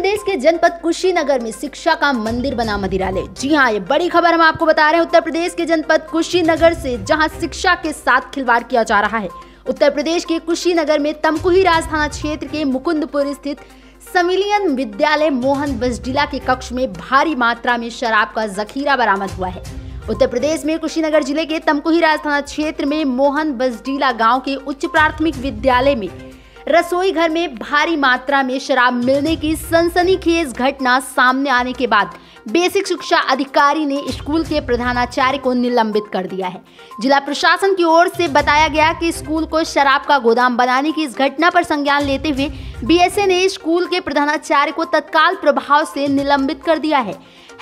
प्रदेश के जनपद कुशीनगर में शिक्षा का मंदिर बना मदिरालय। जी हाँ, ये बड़ी खबर हम आपको बता रहे हैं उत्तर प्रदेश के जनपद कुशीनगर से, जहाँ शिक्षा के साथ खिलवाड़ किया जा रहा है। उत्तर प्रदेश के कुशीनगर में तमकुही राजथाना क्षेत्र के मुकुंदपुर स्थित सम्मिलियन विद्यालय मोहन बजडिला के कक्ष में भारी मात्रा में शराब का जखीरा बरामद हुआ है। उत्तर प्रदेश में कुशीनगर जिले के तमकुही राजथाना क्षेत्र में मोहन बजडिला गाँव के उच्च प्राथमिक विद्यालय में रसोई घर में भारी मात्रा में शराब मिलने की सनसनीखेज घटना सामने आने के बाद बेसिक शिक्षा अधिकारी ने स्कूल के प्रधानाचार्य को निलंबित कर दिया है। जिला प्रशासन की ओर से बताया गया कि स्कूल को शराब का गोदाम बनाने की इस घटना पर संज्ञान लेते हुए बीएसए ने स्कूल के प्रधानाचार्य को तत्काल प्रभाव से निलंबित कर दिया है।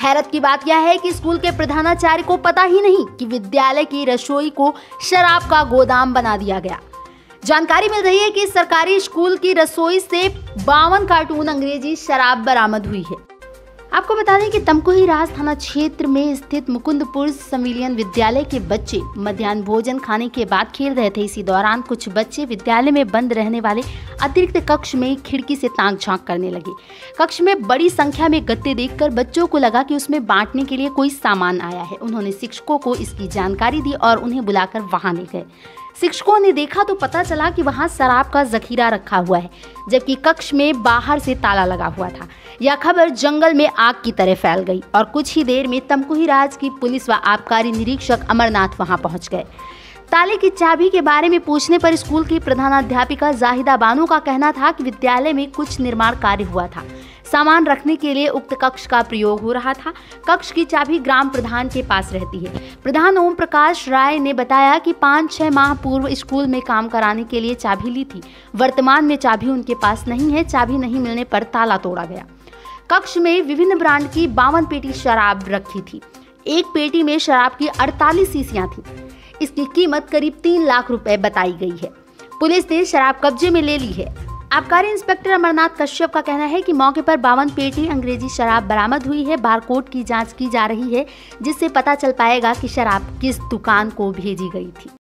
हैरत की बात यह है कि स्कूल के प्रधानाचार्य को पता ही नहीं कि विद्यालय की रसोई को शराब का गोदाम बना दिया गया। जानकारी मिल रही है कि सरकारी स्कूल की रसोई से 52 कार्टून अंग्रेजी शराब बरामद हुई है। आपको बता दें कि तमकुही राज थाना क्षेत्र में स्थित मुकुंदपुर सम्मिलियन विद्यालय के बच्चे मध्याह्न भोजन खाने के बाद खेल रहे थे। इसी दौरान कुछ बच्चे विद्यालय में बंद रहने वाले अतिरिक्त कक्ष में खिड़की से ताक झांक करने लगे। कक्ष में बड़ी संख्या में गत्ते देखकर बच्चों को लगा कि उसमें बांटने के लिए कोई सामान आया है। उन्होंने शिक्षकों को इसकी जानकारी दी और उन्हें बुलाकर वहां ले गए। शिक्षकों ने देखा तो पता चला कि वहां शराब का जखीरा रखा हुआ है, जबकि कक्ष में बाहर से ताला लगा हुआ था। यह खबर जंगल में आग की तरह फैल गई और कुछ ही देर में तमकुही राज की पुलिस व आबकारी निरीक्षक अमरनाथ वहां पहुंच गए। ताले की चाबी के बारे में पूछने पर स्कूल की प्रधानाध्यापिका जाहिदा बानू का कहना था कि विद्यालय में कुछ निर्माण कार्य हुआ था, सामान रखने के लिए उक्त कक्ष का प्रयोग हो रहा था। कक्ष की चाबी ग्राम प्रधान के पास रहती है। प्रधान ओम प्रकाश राय ने बताया कि 5-6 माह पूर्व स्कूल में काम कराने के लिए चाबी ली थी। वर्तमान में चाबी उनके पास नहीं है। चाबी नहीं मिलने पर ताला तोड़ा गया। कक्ष में विभिन्न ब्रांड की 52 पेटी शराब रखी थी। एक पेटी में शराब की 48 शीशियां थी। इसकी कीमत करीब 3 लाख रुपए बताई गई है। पुलिस ने शराब कब्जे में ले ली है। आबकारी इंस्पेक्टर अमरनाथ कश्यप का कहना है कि मौके पर 52 पेटी अंग्रेजी शराब बरामद हुई है। बारकोड की जांच की जा रही है, जिससे पता चल पाएगा कि शराब किस दुकान को भेजी गई थी।